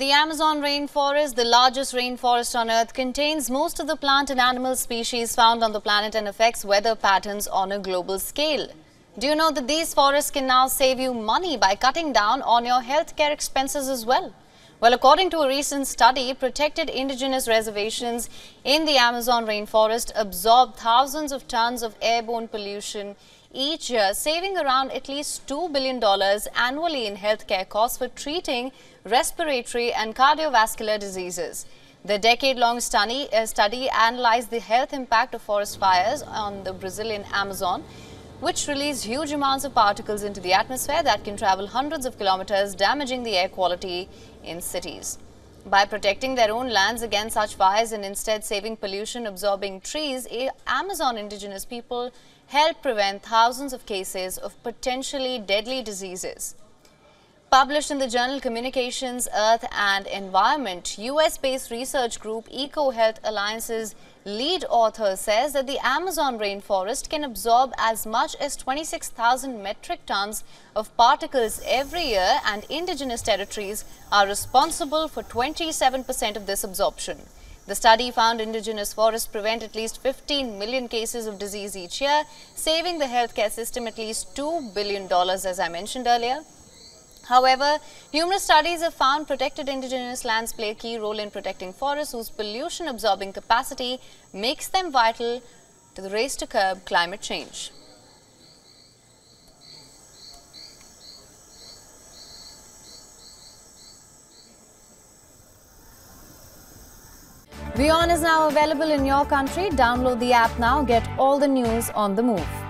The Amazon rainforest, the largest rainforest on Earth, contains most of the plant and animal species found on the planet and affects weather patterns on a global scale. Do you know that these forests can now save you money by cutting down on your healthcare expenses as well? Well, according to a recent study, protected indigenous reservations in the Amazon rainforest absorb thousands of tons of airborne pollution each year, saving around at least $2 billion annually in healthcare costs for treating respiratory and cardiovascular diseases. The decade-long study analyzed the health impact of forest fires on the Brazilian Amazon, which release huge amounts of particles into the atmosphere that can travel hundreds of kilometers, damaging the air quality in cities. By protecting their own lands against such fires and instead saving pollution-absorbing trees, Amazon indigenous people help prevent thousands of cases of potentially deadly diseases. Published in the journal Communications, Earth and Environment, US-based research group EcoHealth Alliance's lead author says that the Amazon rainforest can absorb as much as 26,000 metric tons of particles every year, and indigenous territories are responsible for 27% of this absorption. The study found indigenous forests prevent at least 15 million cases of disease each year, saving the healthcare system at least $2 billion, as I mentioned earlier. However, numerous studies have found protected indigenous lands play a key role in protecting forests, whose pollution-absorbing capacity makes them vital to the race to curb climate change. Vion is now available in your country. Download the app now. Get all the news on the move.